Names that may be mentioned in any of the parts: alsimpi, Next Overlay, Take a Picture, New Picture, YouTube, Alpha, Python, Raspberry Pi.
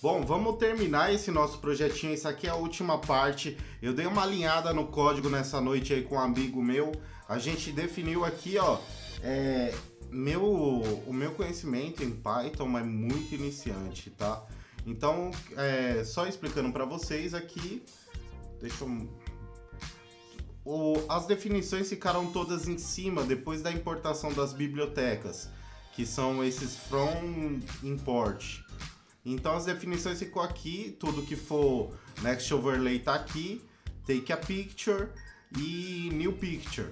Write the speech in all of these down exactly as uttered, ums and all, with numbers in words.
Bom, vamos terminar esse nosso projetinho, isso aqui é a última parte. Eu dei uma alinhada no código nessa noite aí com um amigo meu. A gente definiu aqui, ó, é, meu, o meu conhecimento em Python é muito iniciante, tá? Então, é, só explicando para vocês aqui, deixa eu... O, as definições ficaram todas em cima, depois da importação das bibliotecas, que são esses from import. Então as definições ficou aqui, tudo que for Next Overlay tá aqui, Take a Picture e New Picture.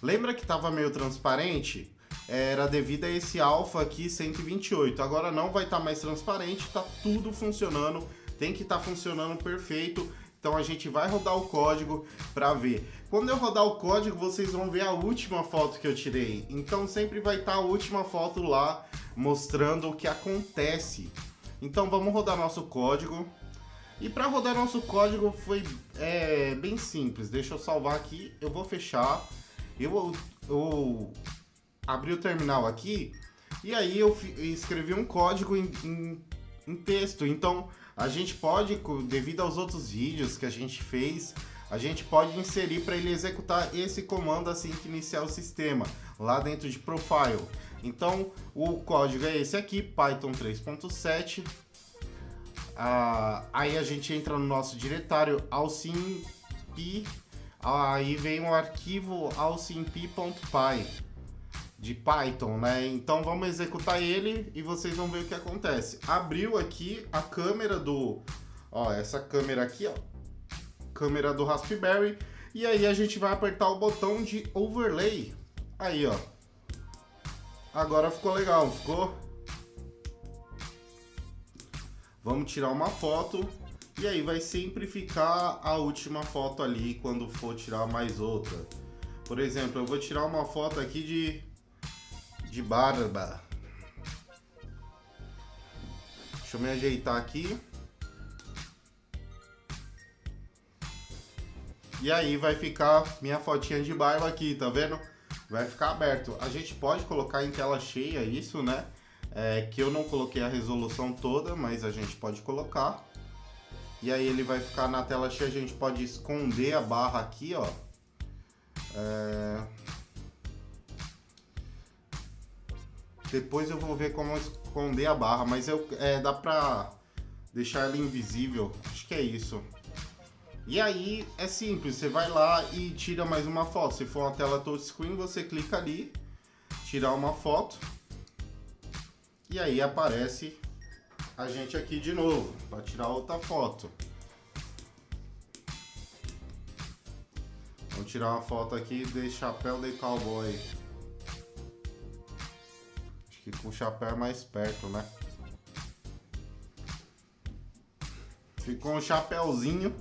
Lembra que tava meio transparente? Era devido a esse Alpha aqui cento e vinte e oito, agora não vai estar tá mais transparente, tá tudo funcionando, tem que estar tá funcionando perfeito. Então a gente vai rodar o código para ver. Quando eu rodar o código, vocês vão ver a última foto que eu tirei. Então sempre vai estar a última foto lá, mostrando o que acontece. Então vamos rodar nosso código. E para rodar nosso código foi é, bem simples. Deixa eu salvar aqui, eu vou fechar. Eu, eu abri o terminal aqui e aí eu escrevi um código em, em, em texto. Então... A gente pode, devido aos outros vídeos que a gente fez, a gente pode inserir para ele executar esse comando assim que iniciar o sistema, lá dentro de Profile. Então, o código é esse aqui, Python três ponto sete. Ah, aí a gente entra no nosso diretório alsimpi, aí vem o arquivo alsimpi.py, de Python, né? Então vamos executar ele e vocês vão ver o que acontece. Abriu aqui a câmera do... Ó, essa câmera aqui, ó. Câmera do Raspberry. E aí a gente vai apertar o botão de Overlay. Aí, ó. Agora ficou legal, ficou? Vamos tirar uma foto. E aí vai sempre ficar a última foto ali quando for tirar mais outra. Por exemplo, eu vou tirar uma foto aqui de... de barba. Deixa eu me ajeitar aqui. E aí vai ficar minha fotinha de barba aqui, tá vendo? Vai ficar aberto. A gente pode colocar em tela cheia isso, né? É, que eu não coloquei a resolução toda, mas a gente pode colocar. E aí ele vai ficar na tela cheia. A gente pode esconder a barra aqui, ó. É... Depois eu vou ver como esconder a barra, mas eu, é, dá pra deixar ela invisível, acho que é isso. E aí é simples, você vai lá e tira mais uma foto. Se for uma tela touchscreen, você clica ali, tirar uma foto. E aí aparece a gente aqui de novo, para tirar outra foto. Vou tirar uma foto aqui de chapéu de cowboy. Que com o chapéu é mais perto, né? Ficou um chapéuzinho.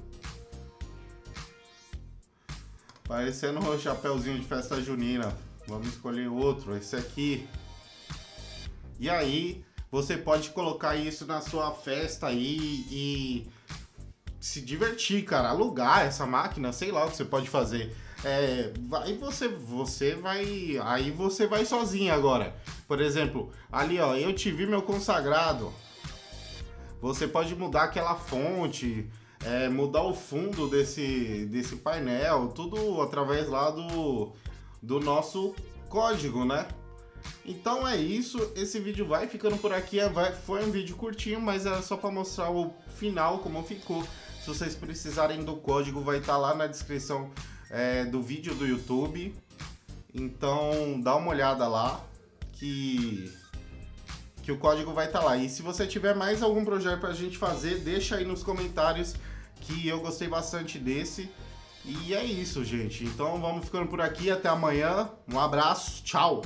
Parecendo um chapéuzinho de festa junina. Vamos escolher outro, esse aqui. E aí, você pode colocar isso na sua festa aí e se divertir, cara. Alugar essa máquina, sei lá o que você pode fazer. É, vai, você, você vai... Aí você vai sozinho agora. Por exemplo, ali ó, eu te vi meu consagrado. Você pode mudar aquela fonte, é, mudar o fundo desse, desse painel, tudo através lá do, do nosso código, né? Então é isso, esse vídeo vai ficando por aqui. Vai, foi um vídeo curtinho, mas era só para mostrar o final, como ficou. Se vocês precisarem do código, vai estar lá na descrição É, do vídeo do YouTube. Então dá uma olhada lá que, que o código vai estar tá lá. E se você tiver mais algum projeto pra gente fazer, deixa aí nos comentários, que eu gostei bastante desse. E é isso, gente. Então vamos ficando por aqui, até amanhã. Um abraço, tchau!